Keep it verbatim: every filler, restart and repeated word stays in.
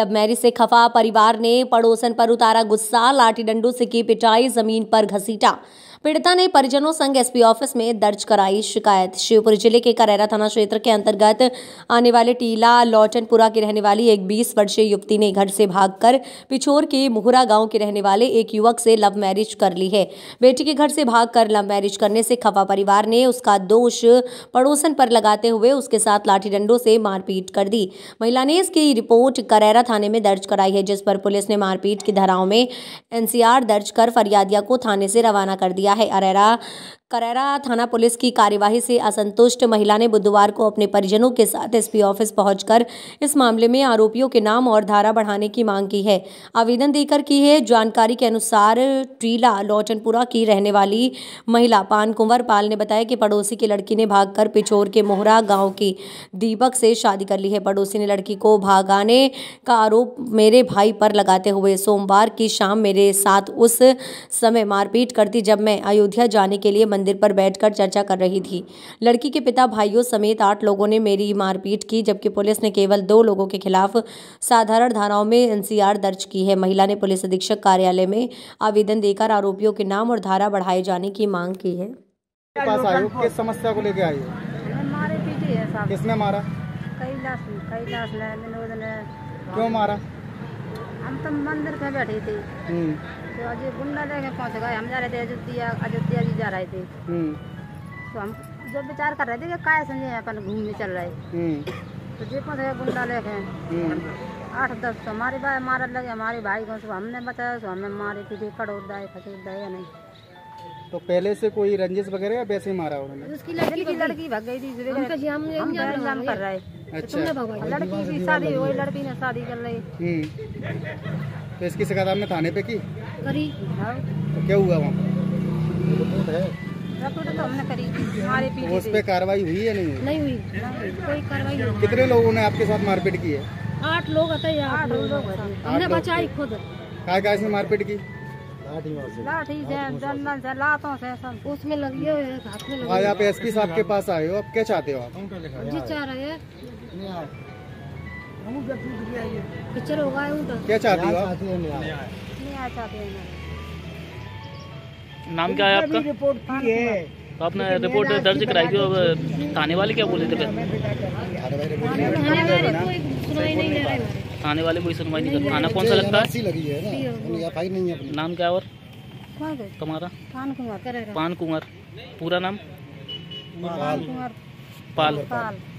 Love marriage से खफा परिवार ने पड़ोसन पर उतारा गुस्सा, लाठी डंडों से की पिटाई, जमीन पर घसीटा। पीड़िता ने परिजनों संग एसपी ऑफिस में दर्ज कराई शिकायत। शिवपुरी जिले के करेरा थाना क्षेत्र के अंतर्गत आने वाले टीला लौटनपुरा की रहने वाली एक बीस वर्षीय युवती ने घर से भागकर पिछोर के मोहरा गांव के रहने वाले एक युवक से लव मैरिज कर ली है। बेटी के घर से भागकर लव मैरिज करने से खफा परिवार ने उसका दोष पड़ोसन पर लगाते हुए उसके साथ लाठी डंडों से मारपीट कर दी। महिला ने इसकी रिपोर्ट करेरा थाने में दर्ज कराई है, जिस पर पुलिस ने मारपीट की धाराओं में एनसीआर दर्ज कर फरियादिया को थाने से रवाना कर दिया है। अरेरा करेरा थाना पुलिस की कार्यवाही से असंतुष्ट महिला ने बुधवार को अपने परिजनों के साथ एसपी ऑफिस पहुंचकर इस मामले में आरोपियों के नाम और धारा बढ़ाने की मांग की है, आवेदन देकर की है। जानकारी के अनुसार टीला लौटनपुरा की रहने वाली महिला पानकुंवर पाल ने बताया कि पड़ोसी की लड़की ने भागकर पिछोर के मोहरा गाँव की दीपक से शादी कर ली है। पड़ोसी ने लड़की को भागाने का आरोप मेरे भाई पर लगाते हुए सोमवार की शाम मेरे साथ उस समय मारपीट करती जब मैं अयोध्या जाने के लिए मंदिर पर बैठकर चर्चा कर रही थी। लड़की के पिता, भाइयों समेत आठ लोगों ने मेरी मारपीट की, जबकि पुलिस ने केवल दो लोगों के खिलाफ साधारण धाराओं में एनसीआर दर्ज की है। महिला ने पुलिस अधीक्षक कार्यालय में आवेदन देकर आरोपियों के नाम और धारा बढ़ाए जाने की मांग की है। किस समस्या को लेकर आई है? किसने मारा? क्यों मारा? हम तो मंदिर पे बैठे थे तो अजय गुंडा लेके पहुँच गए। हम जा रहे थे अयोध्या, अयोध्या जी जा रहे थे तो हम जब विचार कर रहे थे कि क्या समझे अपन घूमने चल रहे तो जे पहुँच गए गुंडा लेके। आठ दस तो हमारे भाई मारने लगे, हमारे भाई को हमने बचाया तो हमें मारे पीछे खड़ोद दाए खसोद दाए। या नहीं तो पहले से कोई रंजिश वगैरह या वैसे ही मारा उन्होंने? उसकी लड़की की लड़की भाग गई थी, हम कर रहे। अच्छा, लड़की की शादी हुई, लड़की ने शादी कर ली। तो इसकी शिकायत आपने थाने पे की? करी। तो क्या हुआ वहाँ पर? तो हमने करी, हमारे पीछे उस पे कार्रवाई हुई है? नहीं नहीं हुई, कोई कार्रवाई नहीं। कितने लोगों ने आपके साथ मारपीट की है? आठ लोग आते हैं, आठ लोग हमने बचाई खुद। क्या क्या इसने मारपीट की? लाठी से, जंगल से, लातों से, सब उसमें लगे हुए हैं, हाथ में लगे। आज आप एसपी साहब के पास आए हो, आप क्या चाहते हो? आप जी चाह रहे हैं पिक्चर होगा क्या चाहते हो आप? नाम क्या है आपका? रिपोर्ट की है तो आपने रिपोर्ट दर्ज कराई थी, अब थाने वाले क्या बोले थे? फिर थाने वाले कोई सुनवाई नहीं करते। थाना कौन सा लगता है? लगी है ना, फाइल नहीं है। नाम क्या और तुम्हारा? पानकुंवर। पानकुंवर पूरा नाम? पाल।